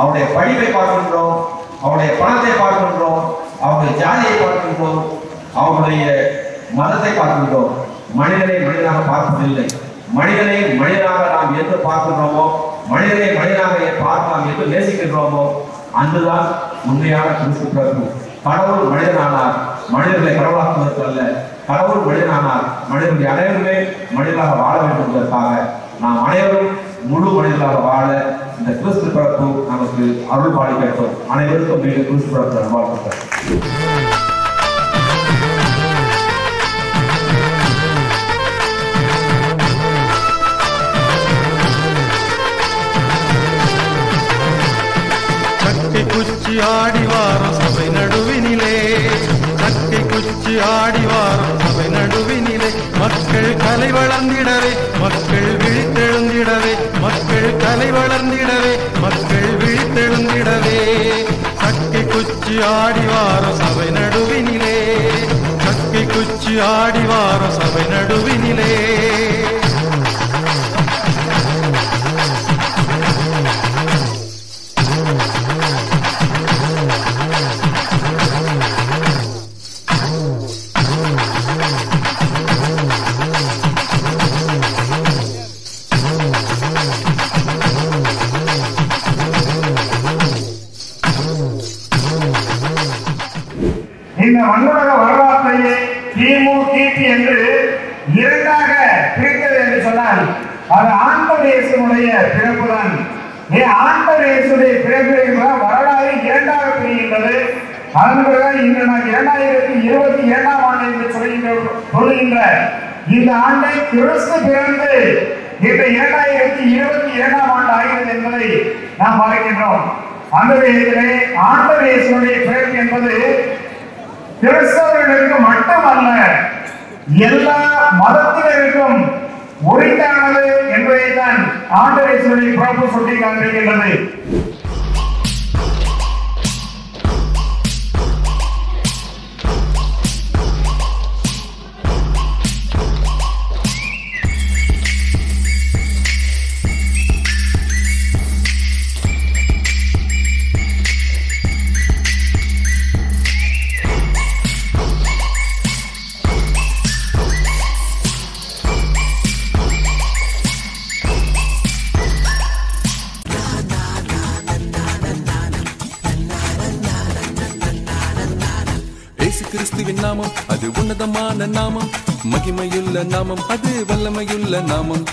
அவருடைய படிப்பை பார்க்கின்றோம், அவருடைய பணத்தை பார்க்கின்றோம், அவருடைய ஜாதியை பார்க்கின்றோம், அவருடைய மதத்தை பார்க்கின்றோம். மனிதனை மனிதனாக பார்ப்பதில்லை. மனிதனை மனிதனாக நாம் என்று பார்க்கின்றோமோ, மனிதனை மனிதனாக பார்க்கலாம் என்று நேசிக்கின்றோமோ, அன்றுதான் உண்மையான கிறிஸ்து பிறப்பு. கடவுள் மனிதனானார், மனிதர்களை கடவுளாக்குவதற்கு அல்ல. கடவுள் மனிதனானார், மனிதர்கள் அனைவருமே மனிதனாக வாழ வேண்டும் என்பதற்காக நாம் அனைவரும் முழு மனிதனாக வாழ இந்த கிறிஸ்து பிறப்பு நமக்கு அருள் பாலிக்கும். அனைவருக்கும் மீது கிறிஸ்து பிறப்பு வாழ்த்துக்கள். குச்சி ஆடி வாரம் சபை நடுவினிலே, கட்டி குச்சி ஆடி வாரம் சபை நடுவினிலே, மக்கள் கலை வளர்ந்திடவே, மக்கள் விழித்தெழுந்திடவே, மக்கள் கலை வளர்ந்திடவே, மக்கள் விழித்தெழுந்திடவே. கட்டி குச்சி ஆடி வாரம் சபை நடுவினிலே, கட்டி குச்சி ஆடி வாரம் சபை நடுவினிலே. மண்ணுலக வரலாற்றையே திமு கிபி என்று இரண்டாக பிரித்தது என்று சொன்னால் அது ஆண்டவருடைய பிறப்புதான். ஆண்டவருடைய பிறப்பு வரலாறு இரண்டாக பிரிகின்றது. அதன் பிறகு இன்று நாம் 2027ஆம் ஆண்டு என்று சொல்கின்ற இந்த ஆண்டை கிறிஸ்து பிறந்து இந்த 2027ஆம் ஆண்டு ஆகிறது என்பதை நாம் பார்க்கின்றோம். அந்த விதத்திலே ஆண்டவருடைய பிறப்பு என்பது கிறிஸ்தவர்களுக்கு மட்டுமல்ல, எல்லா மதத்தினருக்கும் உரித்தானது என்பதைத்தான் ஆண்டவருடைய பிறப்பு சுட்டிக்காட்டுகின்றது. நாமம் அது உன்னதமான நாமம் மகிமையுள்ள நாமம் அது வல்லமையுள்ள நாமம்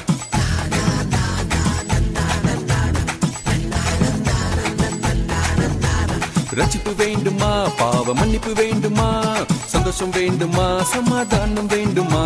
ரட்சிப்பு வேண்டுமா பாவ மன்னிப்பு வேண்டுமா சந்தோஷம் வேண்டுமா சமாதானம் வேண்டுமா